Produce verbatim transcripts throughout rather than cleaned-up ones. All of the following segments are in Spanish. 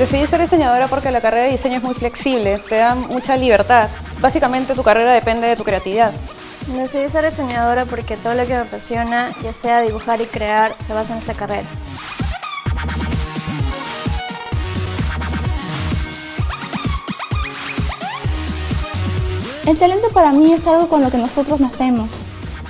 Decidí ser diseñadora porque la carrera de diseño es muy flexible, te da mucha libertad. Básicamente tu carrera depende de tu creatividad. Decidí ser diseñadora porque todo lo que me apasiona, ya sea dibujar y crear, se basa en esta carrera. El talento para mí es algo con lo que nosotros nacemos.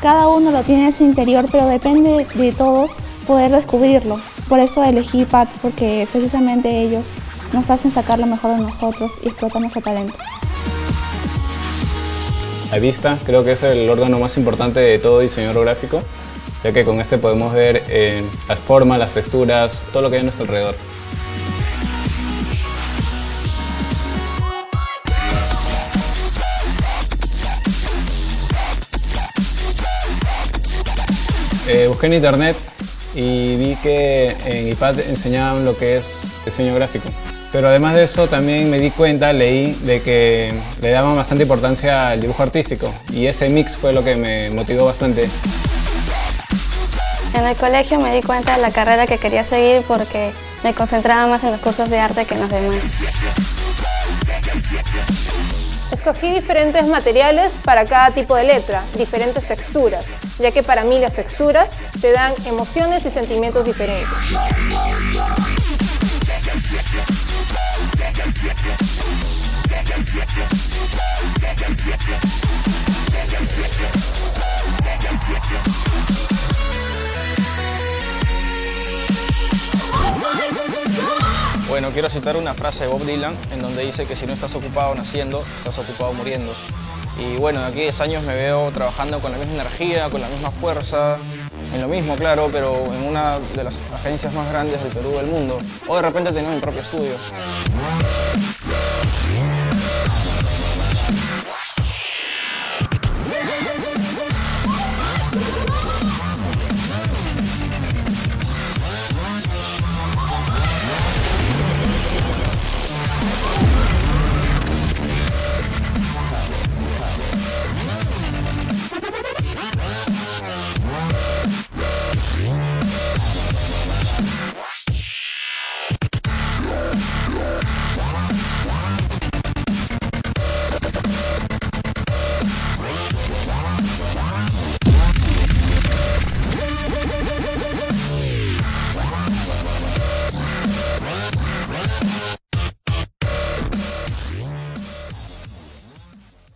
Cada uno lo tiene en su interior, pero depende de todos poder descubrirlo. Por eso elegí iPad, porque precisamente ellos nos hacen sacar lo mejor de nosotros y explotar nuestro talento. A vista, creo que es el órgano más importante de todo diseñador gráfico, ya que con este podemos ver eh, las formas, las texturas, todo lo que hay a nuestro alrededor. Eh, busqué en internet y vi que en iPad enseñaban lo que es diseño gráfico. Pero además de eso también me di cuenta, leí, de que le daban bastante importancia al dibujo artístico y ese mix fue lo que me motivó bastante. En el colegio me di cuenta de la carrera que quería seguir porque me concentraba más en los cursos de arte que en los demás. Escogí diferentes materiales para cada tipo de letra, diferentes texturas, ya que para mí las texturas te dan emociones y sentimientos diferentes. Bueno, quiero citar una frase de Bob Dylan en donde dice que si no estás ocupado naciendo, estás ocupado muriendo. Y bueno, de aquí a diez años me veo trabajando con la misma energía, con la misma fuerza, en lo mismo, claro, pero en una de las agencias más grandes del Perú del mundo. O de repente tener mi propio estudio.